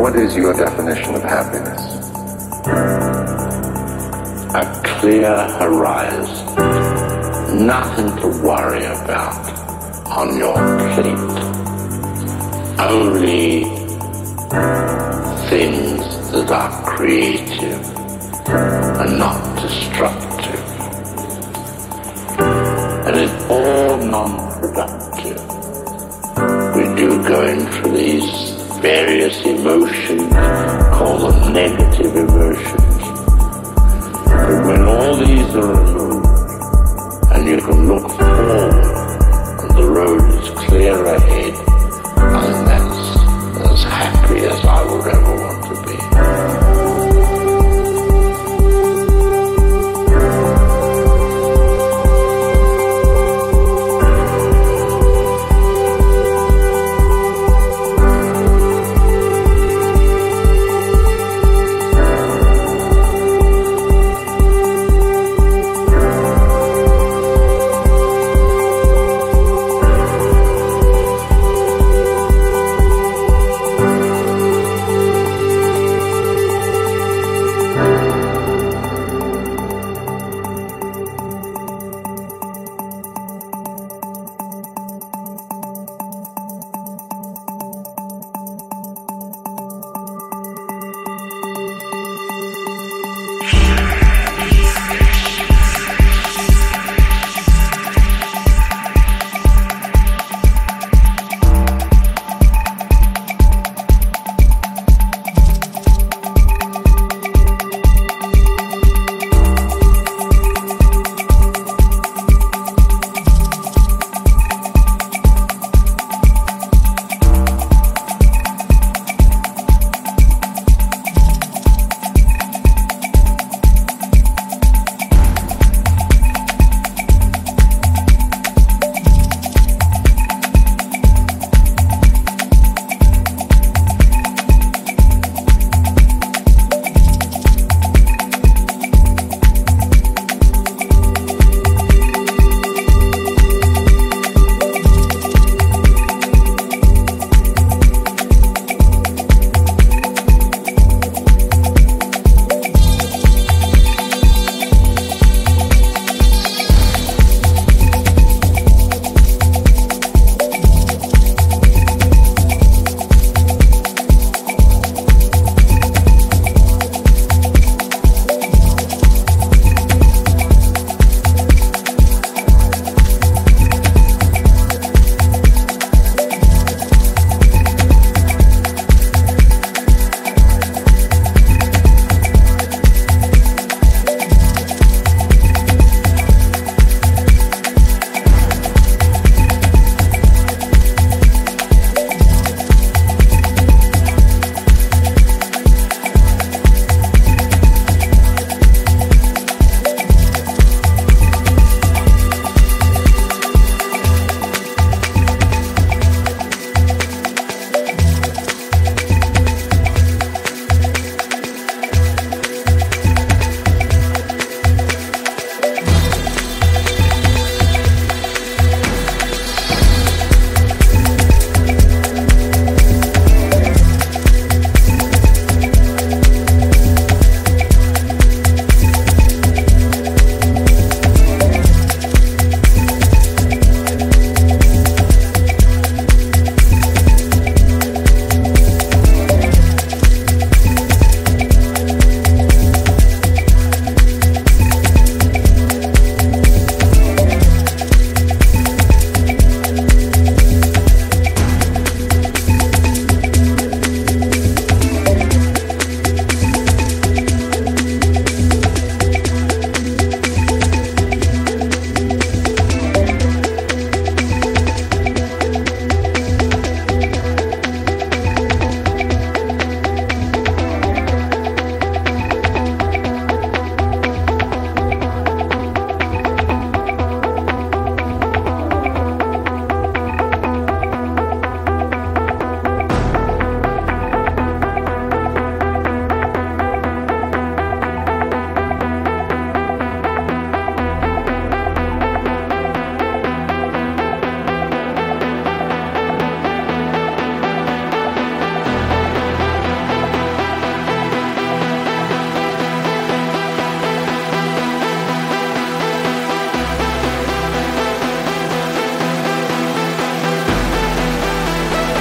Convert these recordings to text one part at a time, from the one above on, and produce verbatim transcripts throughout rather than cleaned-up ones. What is your definition of happiness? A clear horizon, nothing to worry about on your plate, only things that are creative and not destructive, and it's all non-productive. We do go into these various emotions, call them negative emotions. But when all these are removed, and you can look forward, and the road is clear ahead, and that's as happy as I would ever want to be.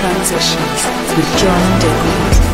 Transitions with John Digweed.